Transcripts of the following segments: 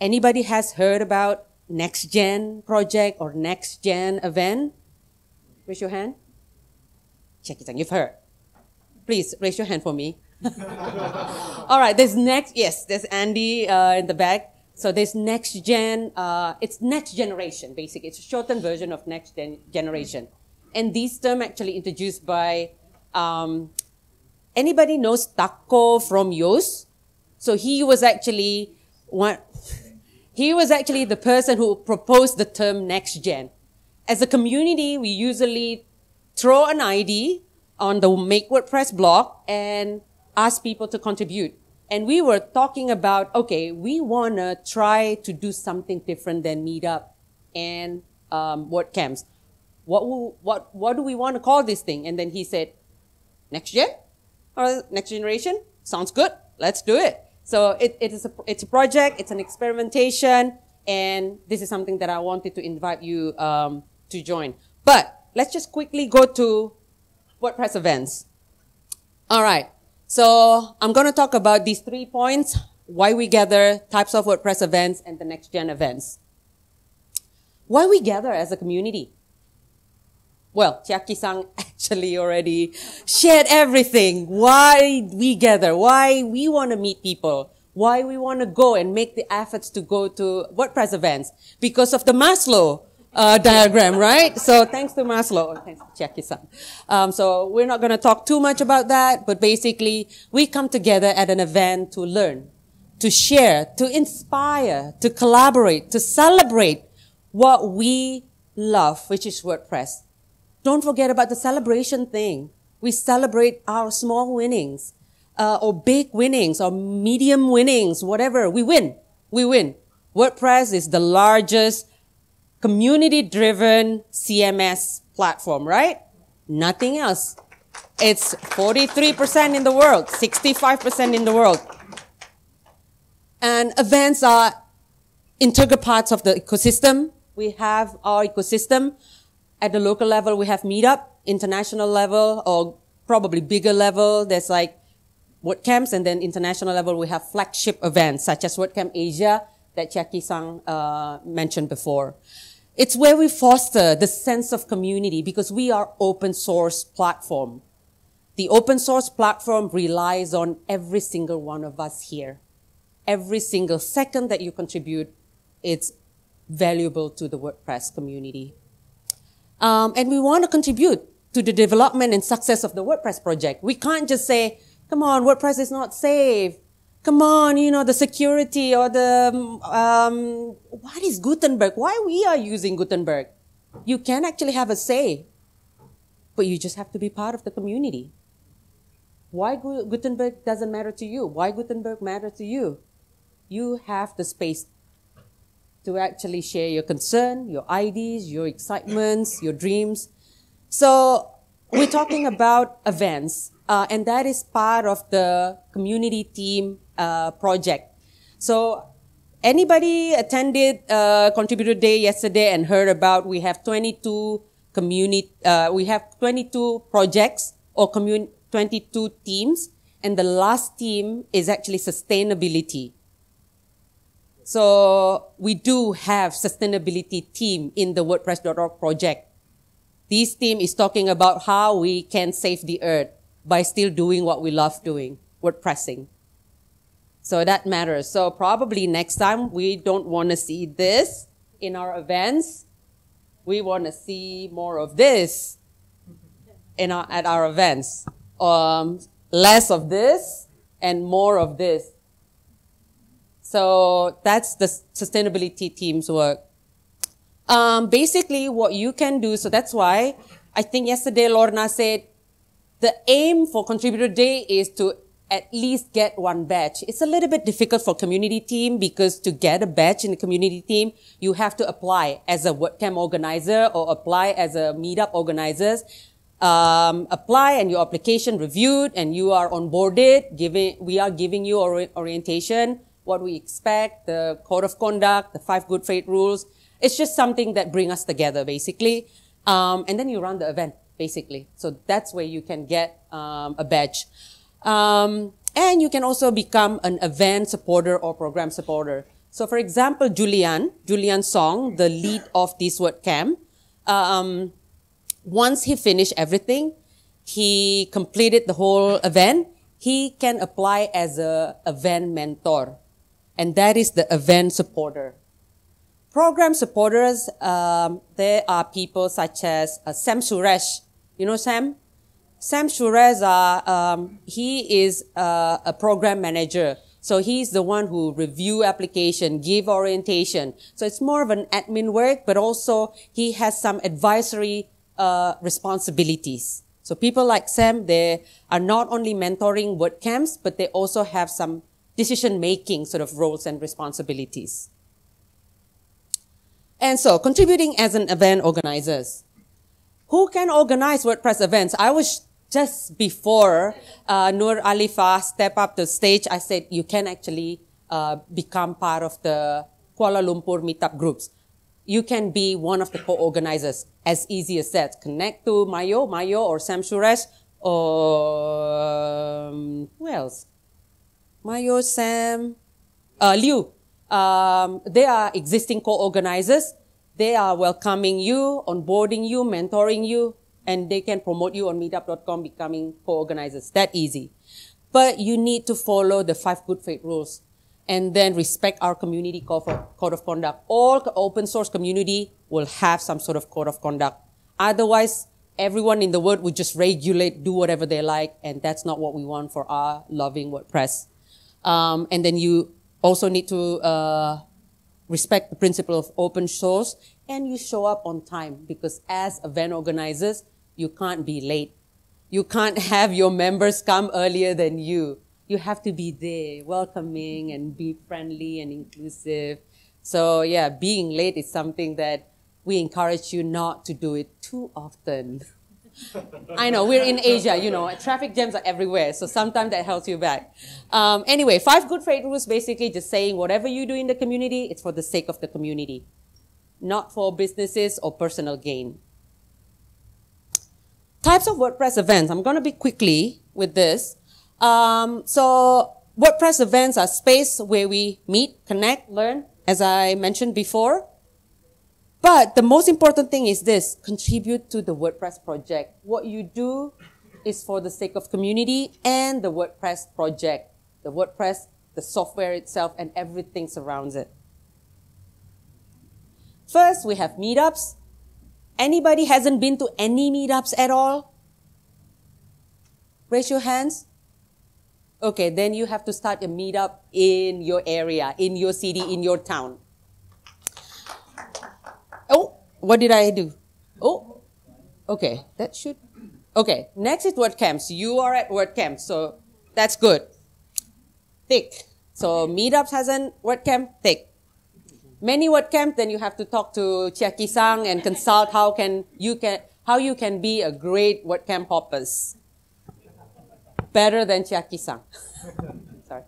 Anybody has heard about NextGen Project or NextGen Event? Raise your hand. Chiaki-san, you've heard. Please raise your hand for me. All right, there's next. Yes, there's Andy in the back. So there's NextGen. It's next generation, basically. It's a shortened version of next generation. And this term actually introduced by. Anybody knows Taco from Yoast? So he was actually one. He was actually the person who proposed the term NextGen. As a community, we usually throw an ID on the Make WordPress blog and ask people to contribute. And we were talking about, okay, we want to try to do something different than Meetup and WordCamps. What do we want to call this thing? And then he said, NextGen or Next Generation? Sounds good. Let's do it. So it's a project, it's an experimentation, and this is something that I wanted to invite you to join. But let's just quickly go to WordPress events. All right. So I'm going to talk about these 3 points, why we gather, types of WordPress events, and the next-gen events. Why we gather as a community? Well, Chiaki-san actually already shared everything. Why we gather, why we want to meet people, why we want to go and make the efforts to go to WordPress events because of the Maslow diagram, right? So thanks to Maslow, oh, thanks to Chiaki-san. So we're not going to talk too much about that, but basically we come together at an event to learn, to share, to inspire, to collaborate, to celebrate what we love, which is WordPress. Don't forget about the celebration thing. We celebrate our small winnings, or big winnings, or medium winnings, whatever. We win. We win. WordPress is the largest community-driven CMS platform, right? Nothing else. It's 43% in the world, 65% in the world. And events are integral parts of the ecosystem. We have our ecosystem. At the local level, we have Meetup. International level, or probably bigger level, there's like WordCamps, and then international level, we have flagship events such as WordCamp Asia that Chiaki-san mentioned before. It's where we foster the sense of community because we are open source platform. The open source platform relies on every single one of us here. Every single second that you contribute, it's valuable to the WordPress community. And we want to contribute to the development and success of the WordPress project. We can't just say, come on, WordPress is not safe. Come on, you know, the security or the, what is Gutenberg? Why we are using Gutenberg? You can actually have a say, but you just have to be part of the community. Why Gutenberg doesn't matter to you? Why Gutenberg matters to you? You have the space to actually share your concern, your ideas, your excitements, your dreams. So we're talking about events, and that is part of the community team project. So anybody attended Contributor Day yesterday and heard about we have 22 projects or 22 teams, and the last team is actually sustainability. So we do have sustainability team in the WordPress.org project. This team is talking about how we can save the earth by still doing what we love doing, WordPressing. So that matters. So probably next time we don't want to see this in our events. We want to see more of this in our, at our events. Less of this and more of this. So that's the sustainability team's work. Basically, what you can do, so that's why I think yesterday Lorna said the aim for Contributor Day is to at least get one badge. It's a little bit difficult for community team because to get a badge in the community team, you have to apply as a WordCamp organizer or apply as a Meetup organizers. Apply and your application reviewed and you are onboarded. We are giving you orientation. What we expect, the code of conduct, the 5 good faith rules. It's just something that brings us together, basically. And then you run the event, basically. So that's where you can get a badge. And you can also become an event supporter or program supporter. So for example, Julian Song, the lead of this WordCamp, once he finished everything, he completed the whole event, he can apply as a event mentor. And that is the event supporter. Program supporters, there are people such as Sam Suresh. You know Sam? Sam Suresh, he is a program manager. So he's the one who review application, give orientation. So it's more of an admin work, but also he has some advisory responsibilities. So people like Sam, they are not only mentoring WordCamps, but they also have some decision-making sort of roles and responsibilities. And so contributing as an event organizers. Who can organize WordPress events? I was just before Noor Alifa stepped up the stage, I said, you can actually become part of the Kuala Lumpur meetup groups. You can be one of the co-organizers, as easy as that. Connect to Mayo or Sam Suresh, or who else? Mayo, Sam, Liu. They are existing co-organizers. They are welcoming you, onboarding you, mentoring you, and they can promote you on meetup.com becoming co-organizers. That easy. But you need to follow the 5 good faith rules and then respect our community code of conduct. All open source community will have some sort of code of conduct. Otherwise, everyone in the world would just regulate, do whatever they like, and that's not what we want for our loving WordPress. And then you also need to respect the principle of open source, and you show up on time, because as event organizers, you can't be late. You can't have your members come earlier than you. You have to be there, welcoming and be friendly and inclusive. So yeah, being late is something that we encourage you not to do it too often. I know, we're in Asia, you know, traffic jams are everywhere, so sometimes that holds you back. Anyway, 5 good faith rules, basically just saying whatever you do in the community, it's for the sake of the community, not for businesses or personal gain. Types of WordPress events. I'm going to be quickly with this. So WordPress events are space where we meet, connect, learn, as I mentioned before. But the most important thing is this: contribute to the WordPress project. What you do is for the sake of community and the WordPress project. The WordPress, the software itself, and everything surrounds it. First, we have meetups. Anybody hasn't been to any meetups at all? Raise your hands. Okay, then you have to start a meetup in your area, in your city, in your town. Oh, what did I do? Oh, okay, that should... Okay, next is WordCamps. You are at WordCamp, so that's good. Thick. So meetups hasn't, WordCamp, thick. Many WordCamps, then you have to talk to Chiaki-san and consult how you can be a great WordCamp hoppers. Better than Chiaki-san. Sorry.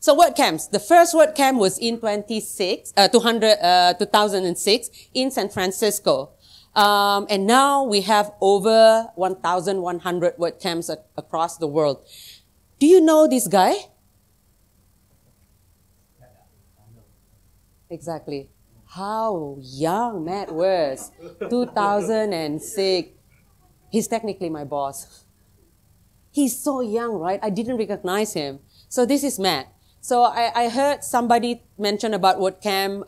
So WordCamps. The first WordCamp was in 2006 in San Francisco. And now we have over 1,100 WordCamps across the world. Do you know this guy? Exactly. How young Matt was. 2006. He's technically my boss. He's so young, right? I didn't recognize him. So this is Matt. So I heard somebody mention about WordCamp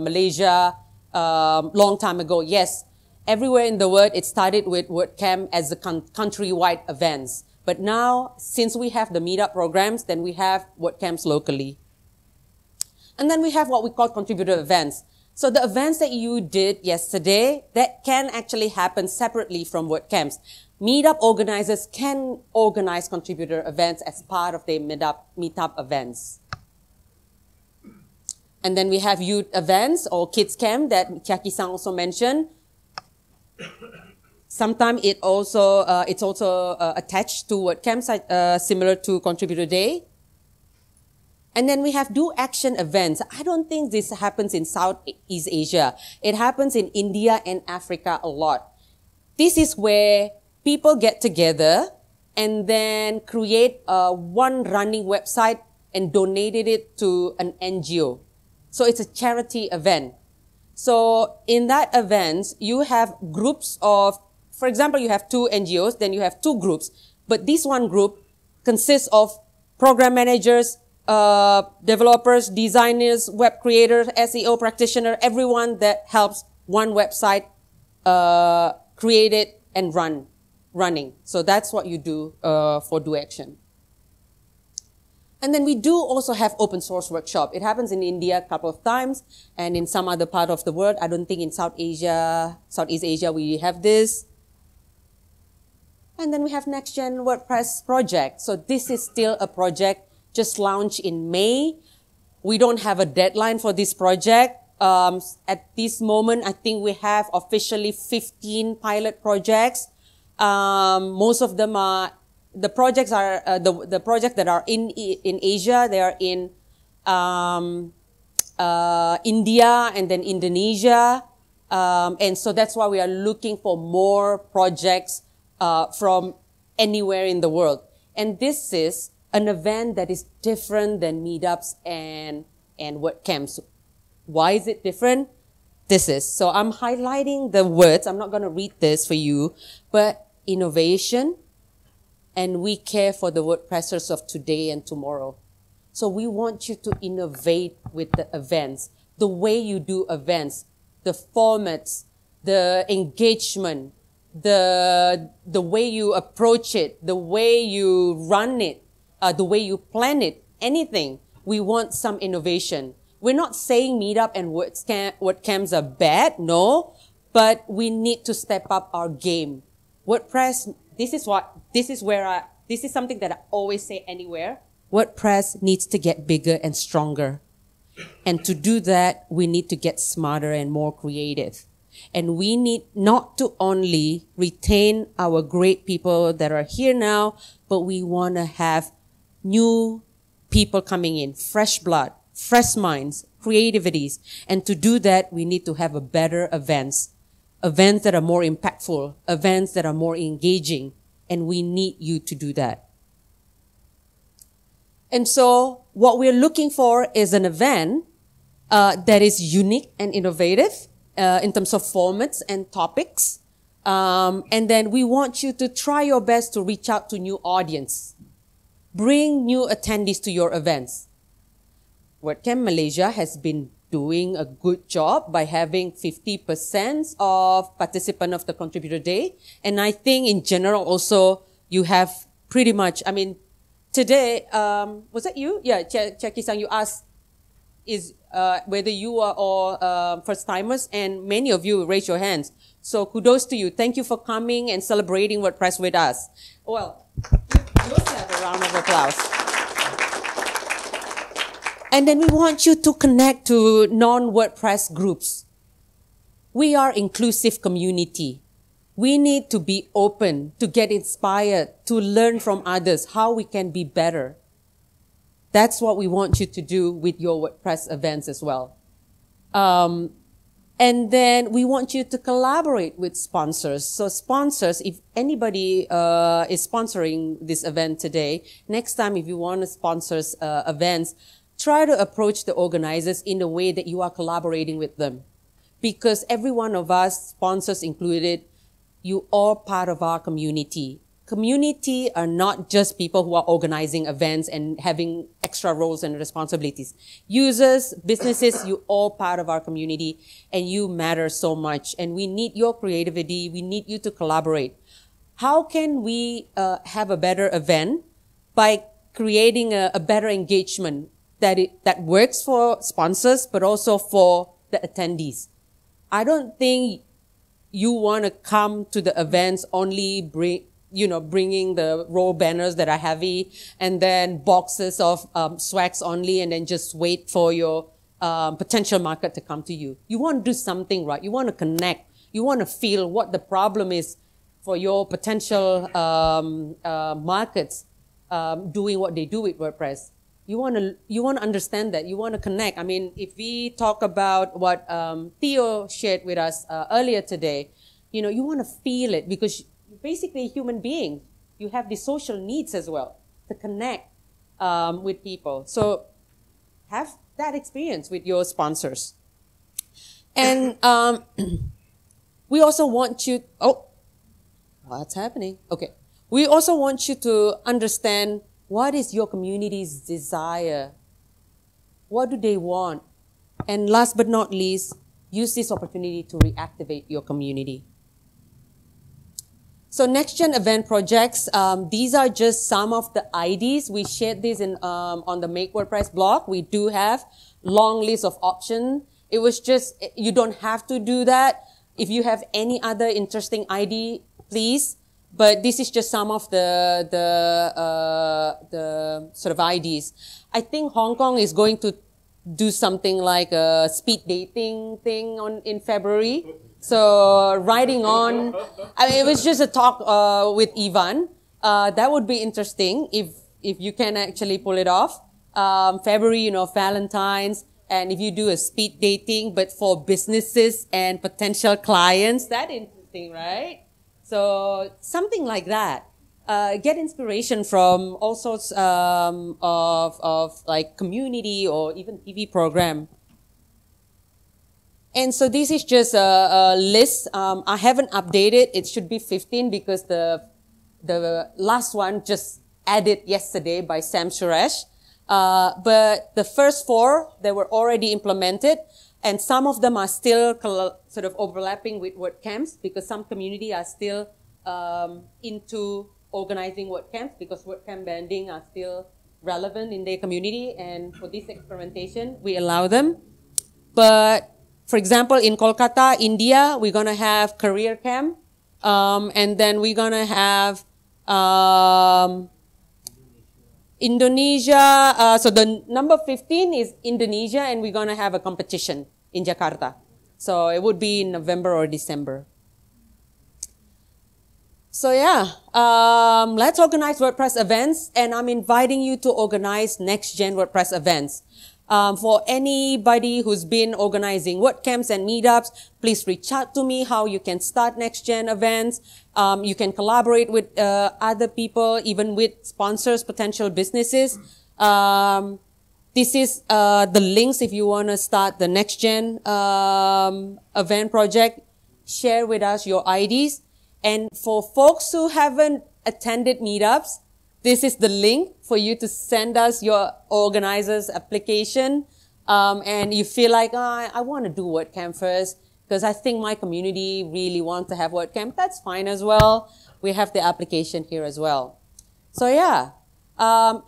Malaysia long time ago. Yes, everywhere in the world, it started with WordCamp as a countrywide events. But now, since we have the meetup programs, then we have WordCamps locally. And then we have what we call contributor events. So the events that you did yesterday, that can actually happen separately from WordCamps. Meetup organizers can organize contributor events as part of their meetup events. And then we have youth events or kids camp that Chiaki-san also mentioned. Sometimes it also, it's also attached to WordCamps, similar to Contributor Day. And then we have do action events. I don't think this happens in Southeast Asia. It happens in India and Africa a lot. This is where people get together and then create one running website and donated it to an NGO. So it's a charity event. So in that event, you have groups of, for example, you have 2 NGOs, then you have 2 groups. But this one group consists of program managers, developers, designers, web creators, SEO practitioner, everyone that helps one website create it and running. So that's what you do for Do Action. And then we do also have open source workshop. It happens in India a couple of times and in some other part of the world. I don't think in Southeast Asia, we have this. And then we have NextGen WordPress project. So this is still a project just launched in May. We don't have a deadline for this project. At this moment, I think we have officially 15 pilot projects. Most of them are, the projects that are in Asia, they are in India and then Indonesia. And so that's why we are looking for more projects from anywhere in the world. And this is an event that is different than meetups and WordCamps. Why is it different? This is. So I'm highlighting the words. I'm not going to read this for you, but innovation, and we care for the WordPressers of today and tomorrow. So we want you to innovate with the events, the way you do events, the formats, the engagement, the way you approach it, the way you run it, the way you plan it, anything. We want some innovation. We're not saying Meetup and WordCamps are bad, no, but we need to step up our game. WordPress, this is something that I always say anywhere. WordPress needs to get bigger and stronger. And to do that, we need to get smarter and more creative. And we need not to only retain our great people that are here now, but we want to have new people coming in, fresh blood, fresh minds, creativities. And to do that, we need to have a better events, events that are more impactful, events that are more engaging. And we need you to do that. And so what we're looking for is an event that is unique and innovative in terms of formats and topics. And then we want you to try your best to reach out to new audience. Bring new attendees to your events. WordCamp Malaysia has been doing a good job by having 50% of participant of the contributor day. And I think in general also you have pretty much, I mean, today, was that you? Yeah, Chiaki-san, you asked is, whether you are all first timers, and many of you raise your hands. So kudos to you. Thank you for coming and celebrating WordPress with us. Well, you'll have a round of applause. And then we want you to connect to non-WordPress groups. We are inclusive community. We need to be open, to get inspired, to learn from others how we can be better. That's what we want you to do with your WordPress events as well. And then we want you to collaborate with sponsors. So sponsors, if anybody is sponsoring this event today, next time if you want to sponsor events, try to approach the organizers in a way that you are collaborating with them. Because every one of us, sponsors included, you are part of our community. Community are not just people who are organizing events and having extra roles and responsibilities. Users, businesses, you all part of our community and you matter so much. And we need your creativity. We need you to collaborate. How can we have a better event? By creating a better engagement that works for sponsors, but also for the attendees. I don't think you want to come to the events only bringing the roll banners that are heavy and then boxes of swags only, and then just wait for your potential market to come to you. You want to do something right. You want to connect. You want to feel what the problem is for your potential markets doing what they do with WordPress. You want to understand that. You want to connect. I mean, if we talk about what Theo shared with us earlier today, you know, you want to feel it because you're basically a human being. You have the social needs as well to connect with people. So have that experience with your sponsors. And we also want you, oh, what's happening? Okay. We also want you to understand what is your community's desire? What do they want? And last but not least, use this opportunity to reactivate your community. So NextGen Event Projects, these are just some of the IDs. We shared this in, on the Make WordPress blog. We do have long list of options. It was just, you don't have to do that. If you have any other interesting ID, please. But this is just some of the sort of IDs. I think Hong Kong is going to do something like a speed dating thing on in February. So riding on, I mean, it was just a talk with Ivan. That would be interesting if you can actually pull it off. February, you know, Valentine's, and if you do a speed dating, but for businesses and potential clients, that's interesting, right? So something like that. Get inspiration from all sorts of like community or even TV program. And so this is just a list. I haven't updated. It should be 15 because the last one just added yesterday by Sam Suresh. But the first four, they were already implemented. And some of them are still sort of overlapping with WordCamps because some community are still into organizing WordCamps because WordCamp banding are still relevant in their community. And for this experimentation, we allow them. But for example, in Kolkata, India, we're going to have career camp. And then we're going to have Indonesia. So the number 15 is Indonesia, and we're going to have a competition in Jakarta. So it would be in November or December. So yeah, let's organize WordPress events. And I'm inviting you to organize next-gen WordPress events. For anybody who's been organizing WordCamps and meetups, please reach out to me how you can start next-gen events. You can collaborate with other people, even with sponsors, potential businesses. This is the links if you want to start the next-gen event project. Share with us your IDs. And for folks who haven't attended meetups, this is the link for you to send us your organizer's application. And you feel like, oh, I want to do WordCamp first because I think my community really wants to have WordCamp. That's fine as well. We have the application here as well. So yeah,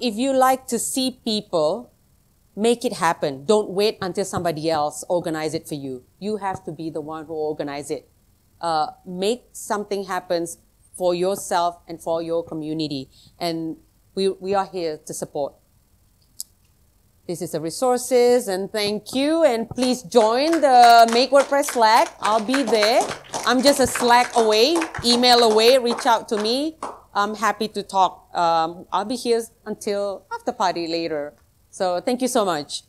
if you like to see people, make it happen. Don't wait until somebody else organize it for you. You have to be the one who organize it. Make something happen for yourself and for your community. And we are here to support. This is the resources, and thank you. And please join the Make WordPress Slack. I'll be there. I'm just a Slack away, email away, reach out to me. I'm happy to talk. I'll be here until after party later. So thank you so much.